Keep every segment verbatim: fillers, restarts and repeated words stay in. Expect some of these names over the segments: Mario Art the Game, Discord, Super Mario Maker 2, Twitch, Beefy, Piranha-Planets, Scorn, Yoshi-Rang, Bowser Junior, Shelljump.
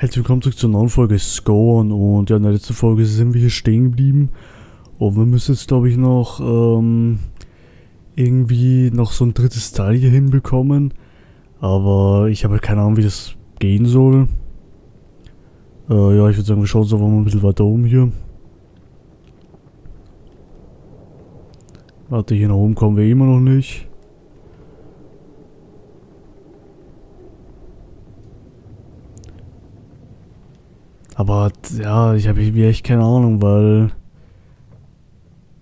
Herzlich willkommen zurück zur neuen Folge Scorn, und ja, in der letzten Folge sind wir hier stehen geblieben und wir müssen jetzt, glaube ich, noch ähm, irgendwie noch so ein drittes Teil hier hinbekommen, aber ich habe halt keine Ahnung, wie das gehen soll. Äh, ja, ich würde sagen, wir schauen uns einfach mal ein bisschen weiter oben hier. Warte, hier nach oben kommen wir immer noch nicht. Aber ja, ich habe irgendwie echt keine Ahnung, weil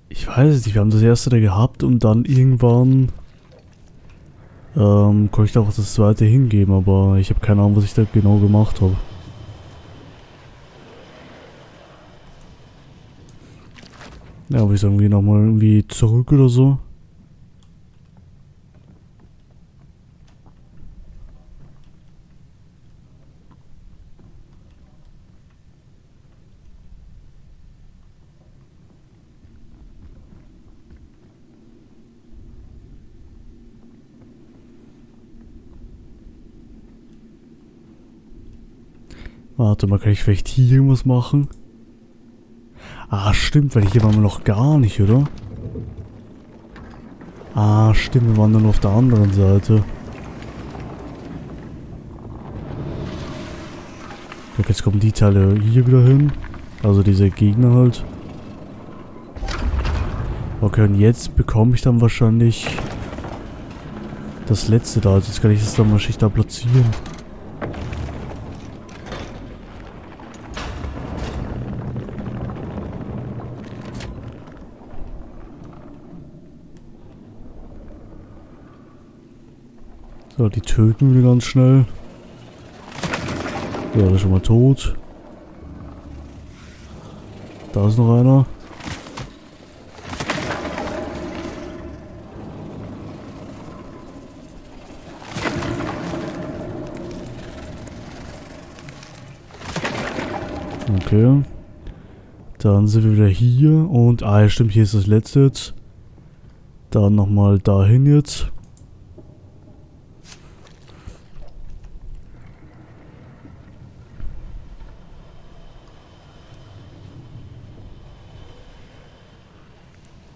ich weiß es nicht, wir haben das erste da gehabt und dann irgendwann ähm, konnte ich da auch das zweite hingeben, aber ich habe keine Ahnung, was ich da genau gemacht habe. Ja, würde ich sagen, wir gehen nochmal irgendwie zurück oder so. Warte mal, kann ich vielleicht hier irgendwas machen? Ah, stimmt, weil hier waren wir noch gar nicht, oder? Ah, stimmt, wir waren dann auf der anderen Seite. Okay, jetzt kommen die Teile hier wieder hin. Also diese Gegner halt. Okay, und jetzt bekomme ich dann wahrscheinlich das letzte da. Also jetzt kann ich das dann wahrscheinlich da platzieren. So, die töten wir ganz schnell. Ja, der ist schon mal tot. Da ist noch einer. Okay. Dann sind wir wieder hier. Und, ah ja, stimmt, hier ist das letzte jetzt. Dann nochmal dahin jetzt.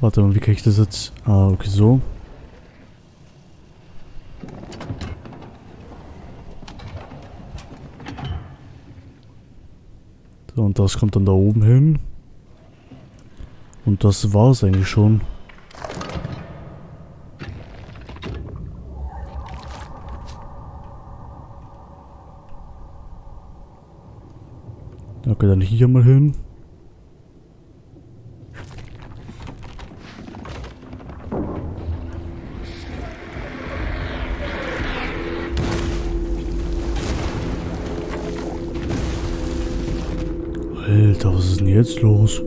Warte mal, wie kann ich das jetzt? Ah, okay, so. So, und das kommt dann da oben hin. Und das war's eigentlich schon. Okay, dann hier mal hin. Alter, was ist denn jetzt los?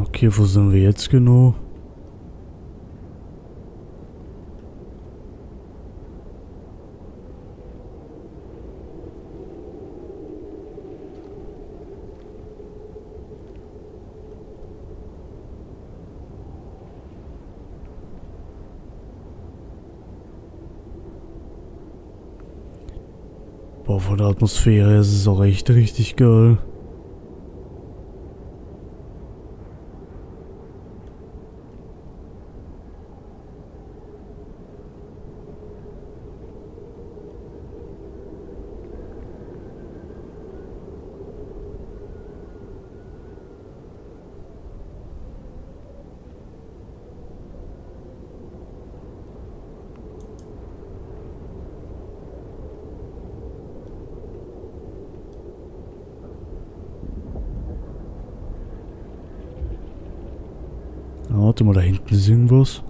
Okay, wo sind wir jetzt genau? Boah, von der Atmosphäre ist es auch echt richtig geil. Warte mal, da hinten ist irgendwas.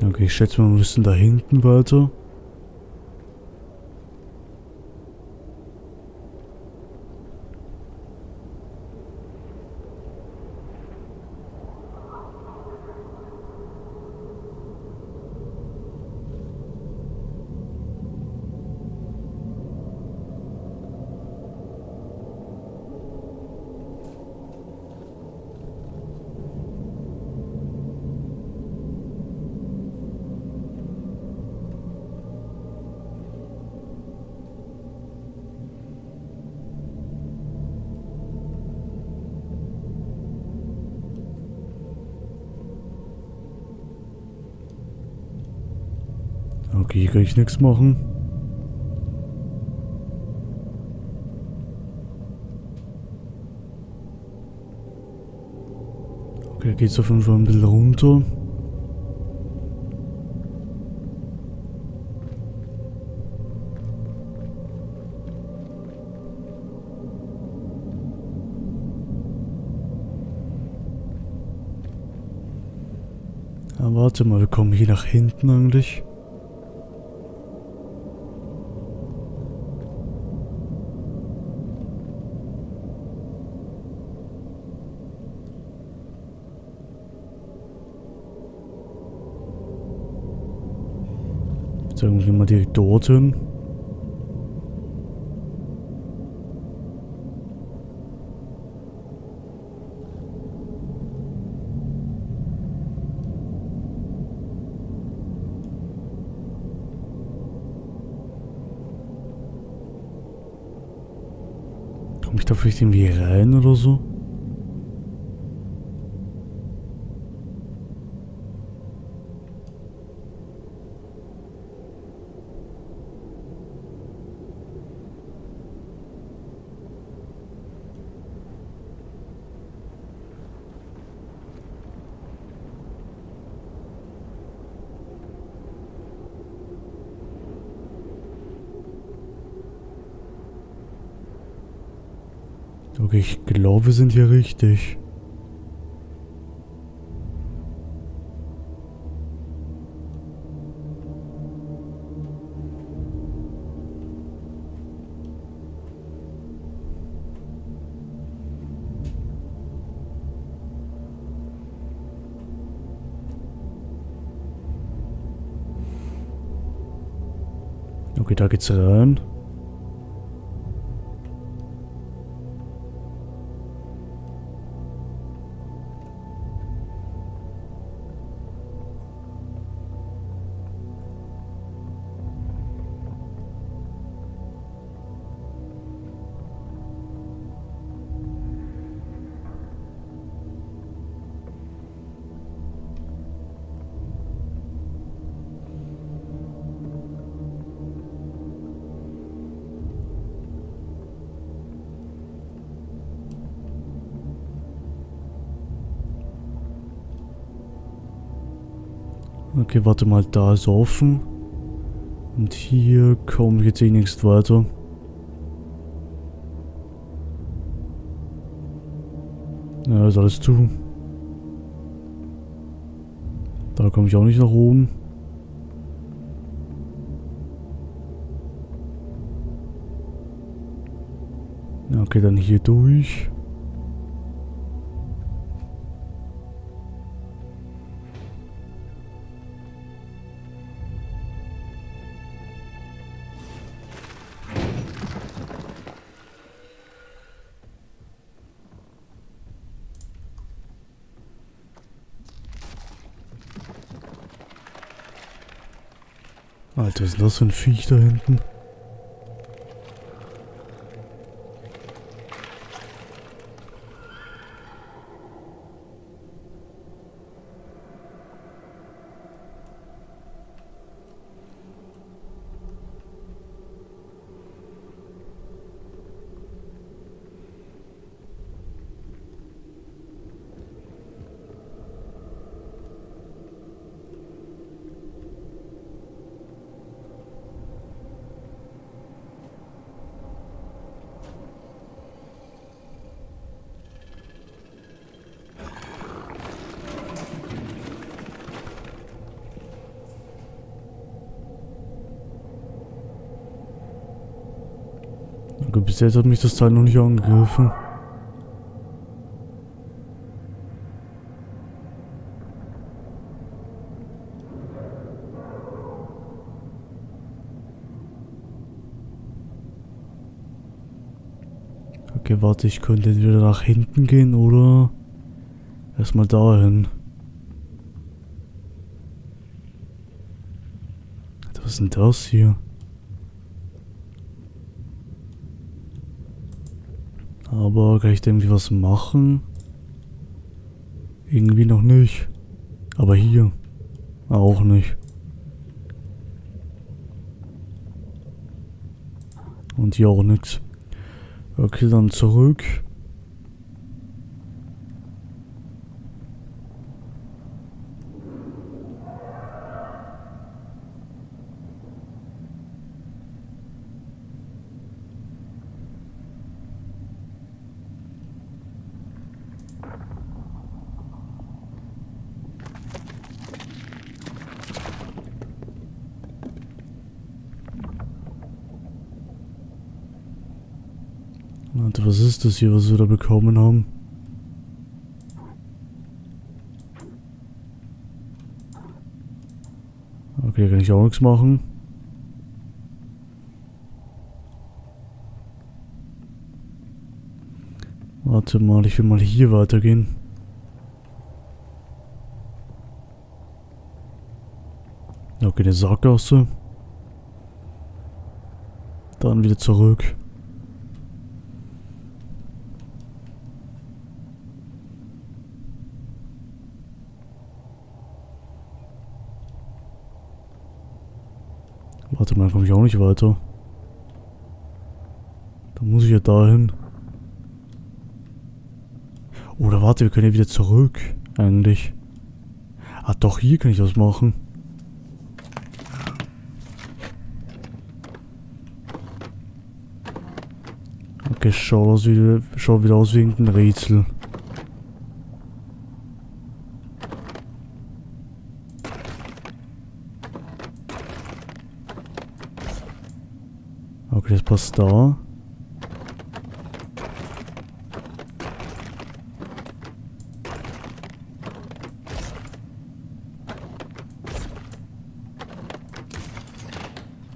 Okay, ich schätze mal, wir müssen da hinten weiter. Okay, hier kann ich nichts machen. Okay, da geht es auf jeden Fall ein bisschen runter. Ah, warte mal, wir kommen hier nach hinten eigentlich. Sagen wir mal direkt dorthin. Komme ich da vielleicht irgendwie rein oder so? Okay, ich glaube, wir sind hier richtig. Okay, da geht's rein. Okay, warte mal, da ist offen. Und hier komme ich jetzt eh nichts weiter. Ja, ist alles zu. Da komme ich auch nicht nach oben. Ja, okay, dann hier durch. Alter, was ist das für ein Viech da hinten? Bis jetzt hat mich das Teil noch nicht angegriffen. Okay, warte, ich könnte entweder nach hinten gehen oder erstmal dahin. Alter, was ist denn das hier? Aber kann ich da irgendwie was machen? Irgendwie noch nicht. Aber hier auch nicht. Und hier auch nichts. Okay, dann zurück. Alter, was ist das hier, was wir da bekommen haben? Okay, kann ich auch nichts machen. Warte mal, ich will mal hier weitergehen. Okay, eine Sackgasse. Dann wieder zurück. Warte mal, da komme ich auch nicht weiter. Da muss ich ja dahin. Oder warte, wir können ja wieder zurück. Eigentlich. Ah doch, hier kann ich was machen. Okay, schau aus wie, schau wieder aus wie irgendein Rätsel. Okay, das passt da.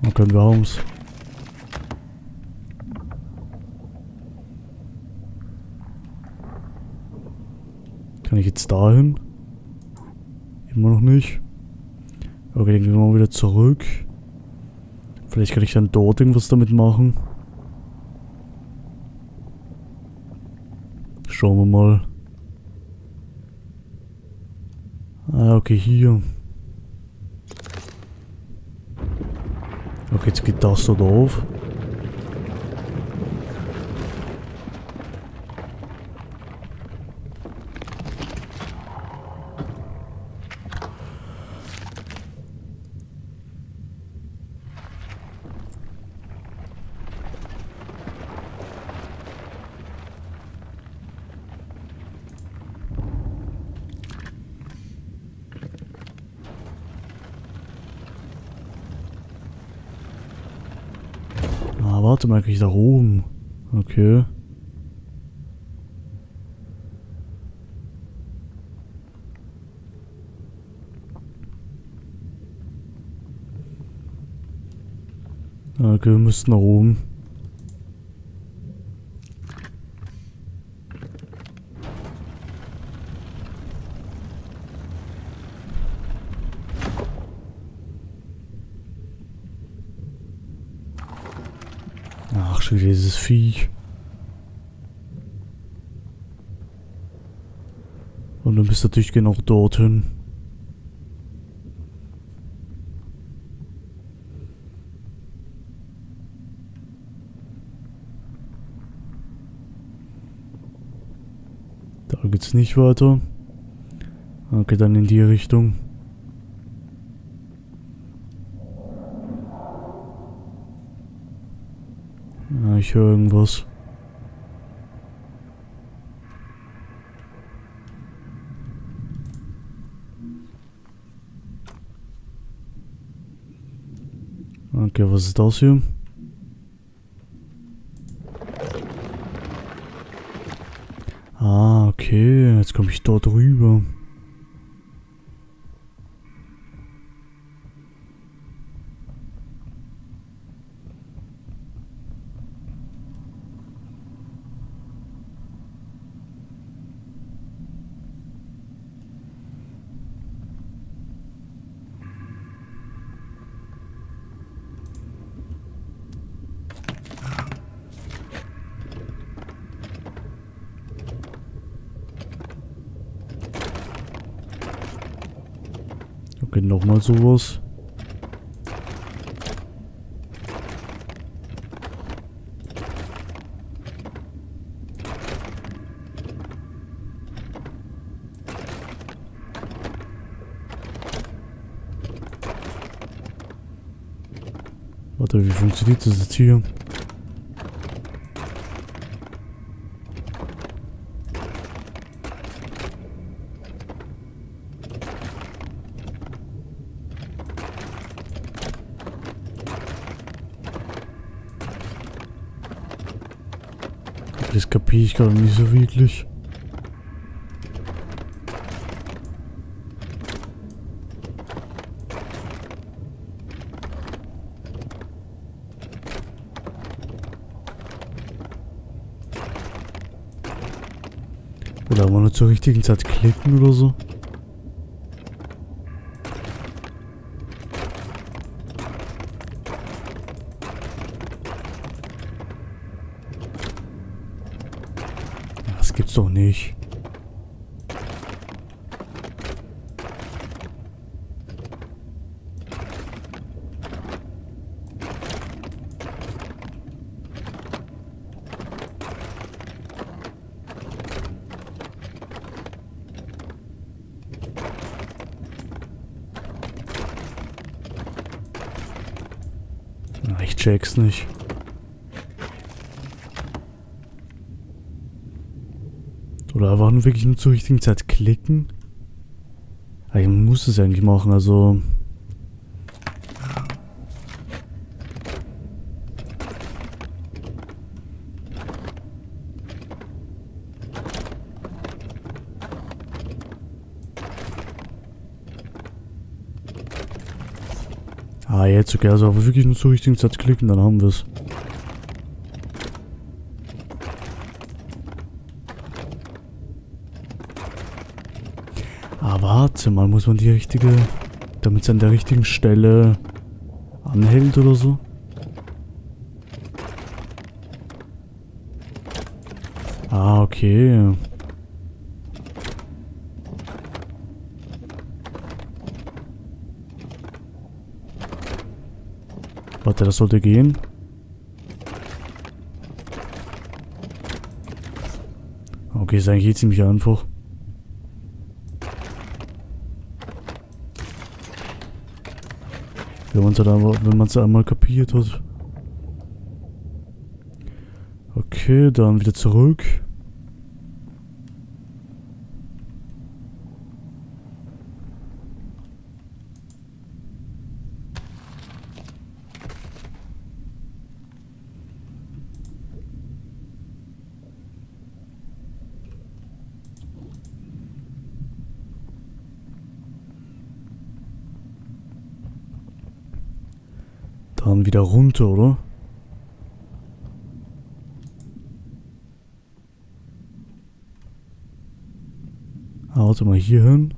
Okay, wir haben's. Kann ich jetzt dahin? Immer noch nicht. Okay, dann gehen wir mal wieder zurück. Vielleicht kann ich dann dort irgendwas damit machen. Schauen wir mal. Ah, okay, hier. Okay, jetzt geht das dort auf. Ah, warte mal, krieg ich da oben. Okay. Okay, wir müssen nach oben. Ach, schon wieder dieses Viech. Und dann bist du natürlich genau dorthin. Da geht's nicht weiter. Okay, dann in die Richtung. Ich höre irgendwas. Okay, was ist das hier? Ah, okay, jetzt komme ich dort rüber. Okay, nochmal sowas. Warte, wie funktioniert das jetzt hier? Das kapiere ich gerade nicht so wirklich. Oder haben wir nur zur richtigen Zeit klicken oder so? Gibt's doch nicht. Na, ich check's nicht. Oder waren wirklich nur zur richtigen Zeit klicken? Ich muss es eigentlich machen, also... Ah, jetzt okay, also aber wirklich nur zur richtigen Zeit klicken, dann haben wir es. Ah, warte mal, muss man die richtige... damit es an der richtigen Stelle anhält oder so? Ah, okay. Warte, das sollte gehen. Okay, ist eigentlich ziemlich einfach. Wenn man es halt einmal kapiert hat. Okay, dann wieder zurück. Dann wieder runter, oder? Ah, warte mal, hier hin.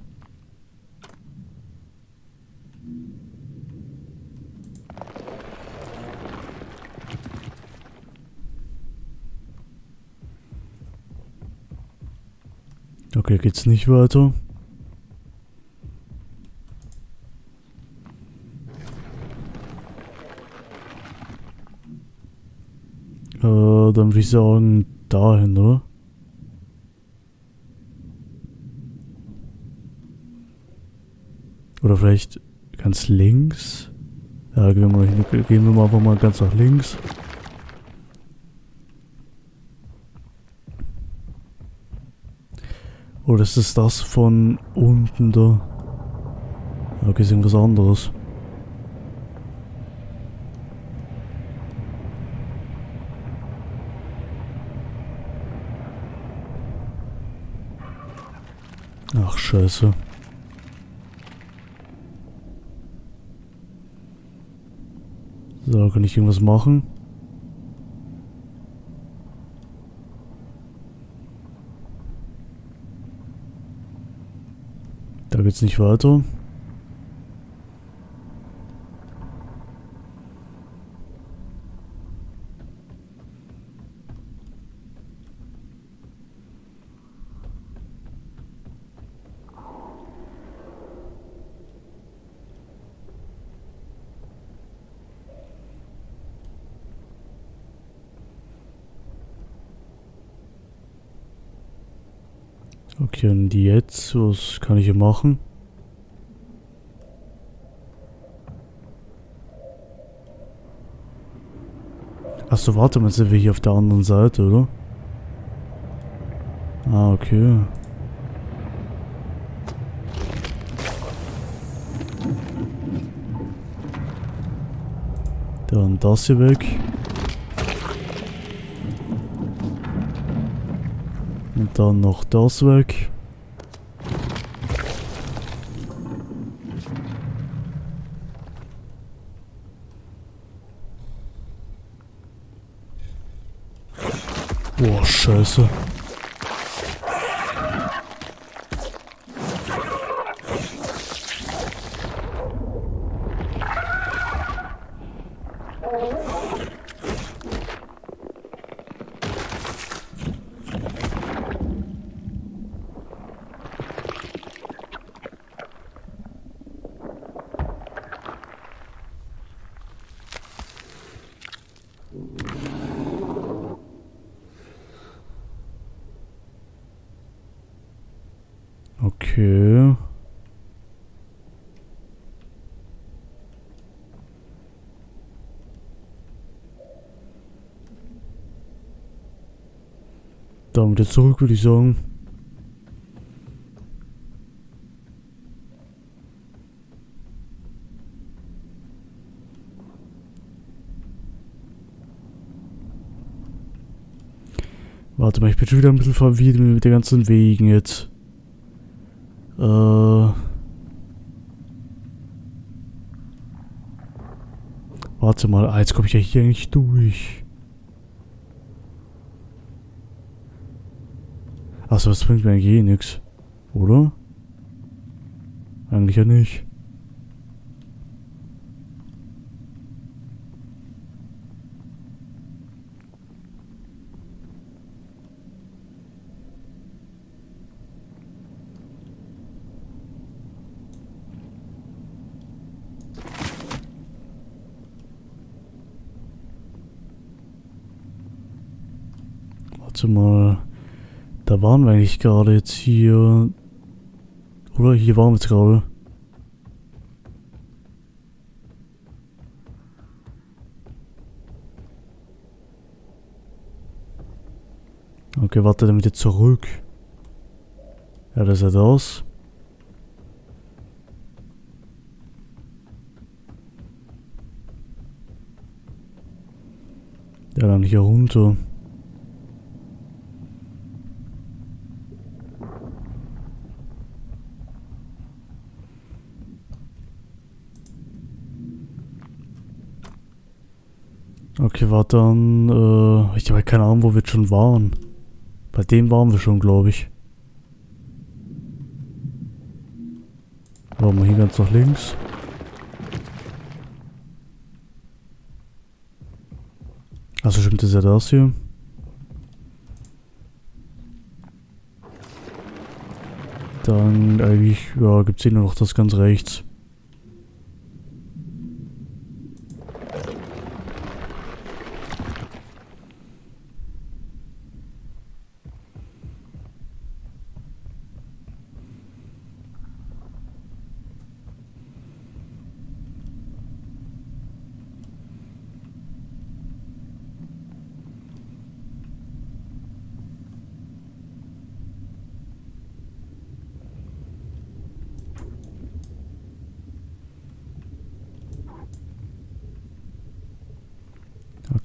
Okay, geht's nicht weiter. Äh, dann würde ich sagen, dahin, oder? Oder vielleicht ganz links? Ja, gehen wir mal hin, gehen wir mal einfach mal ganz nach links. Oder ist es das von unten da? Okay, ist irgendwas anderes. Ach, scheiße. So, kann ich irgendwas machen? Da geht's nicht weiter. Okay, und jetzt, was kann ich hier machen? Achso, warte mal, sind wir hier auf der anderen Seite, oder? Ah, okay. Dann das hier weg. Und dann noch das weg. Boah, scheiße. Okay. Dann wieder zurück, würde ich sagen. Warte mal, ich bin schon wieder ein bisschen verwirrt mit den ganzen Wegen jetzt. Äh. Warte mal, ah, jetzt komme ich ja hier eigentlich durch. Achso, das bringt mir eigentlich eh nichts. Oder? Eigentlich ja nicht. Warte mal, da waren wir eigentlich gerade jetzt hier, oder? Hier waren wir jetzt gerade. Okay, warte, damit jetzt zurück. Ja, das ist ja das. Ja, dann hier runter. Okay, warte dann. Äh, ich habe halt keine Ahnung, wo wir jetzt schon waren. Bei dem waren wir schon, glaube ich. Warte mal, hier ganz nach links. Also stimmt, das ist ja das hier. Dann eigentlich, ja, gibt es hier nur noch das ganz rechts.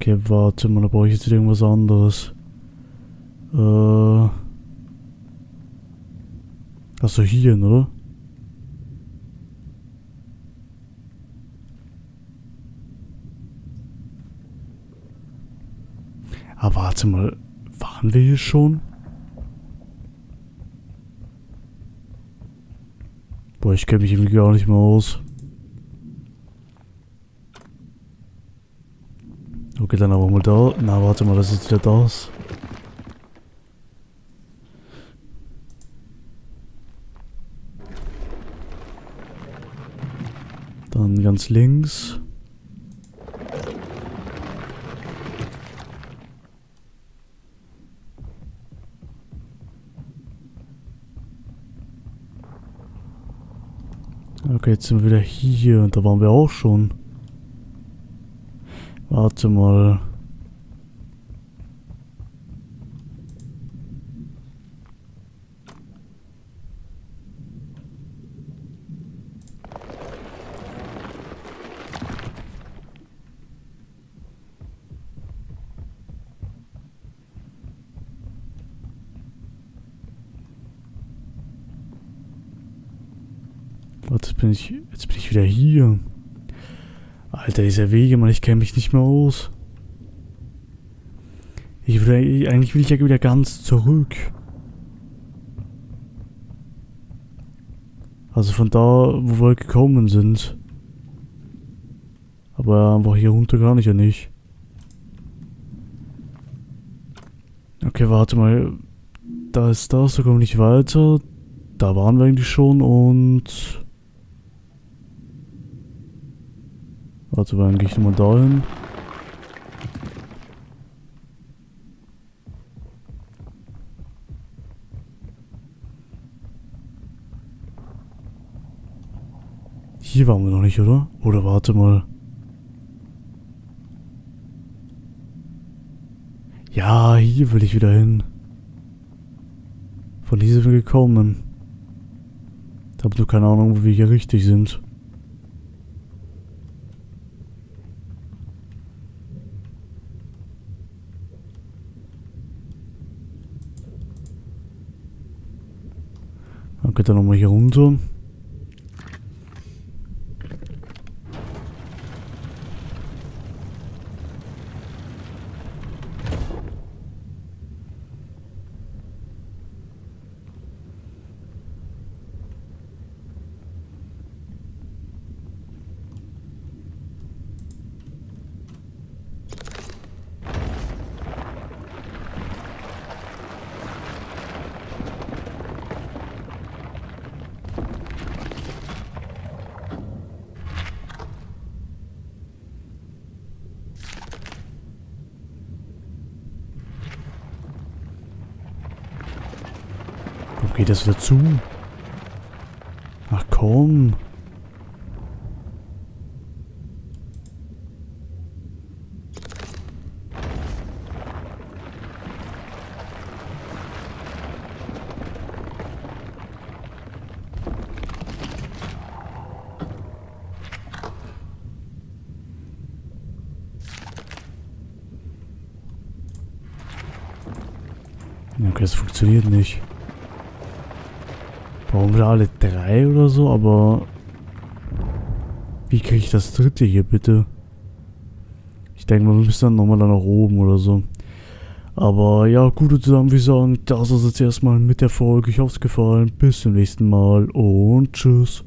Okay, warte mal, da brauche ich jetzt irgendwas anderes. Äh. Achso, hier, oder? Ah, warte mal, waren wir hier schon? Boah, ich kenne mich irgendwie gar nicht mehr aus. Okay, dann aber mal da. Na, warte mal, das ist wieder das. Dann ganz links. Okay, jetzt sind wir wieder hier und da waren wir auch schon. Warte mal. Warte, bin ich, jetzt bin ich wieder hier. Alter, dieser Wege, Mann, ich kenne mich nicht mehr aus. Ich will, eigentlich will ich ja wieder ganz zurück. Also von da, wo wir gekommen sind. Aber einfach hier runter kann ich ja nicht. Okay, warte mal. Da ist das, da kommen wir nicht weiter. Da waren wir eigentlich schon und... Warte, dann gehe ich nochmal dahin. Hier waren wir noch nicht, oder? Oder warte mal. Ja, hier will ich wieder hin. Von hier sind wir gekommen. Ich habe nur keine Ahnung, wo wir hier richtig sind. Okay, dann nochmal hier runter. Geht das wieder zu? Ach komm. Okay, das funktioniert nicht. Brauchen wir alle drei oder so, aber wie kriege ich das dritte hier bitte? Ich denke mal, wir müssen dann nochmal nach oben oder so. Aber ja, gut, zusammen, wie gesagt, das ist jetzt erstmal mit der Folge. Ich hoffe, es gefallen. Bis zum nächsten Mal und tschüss.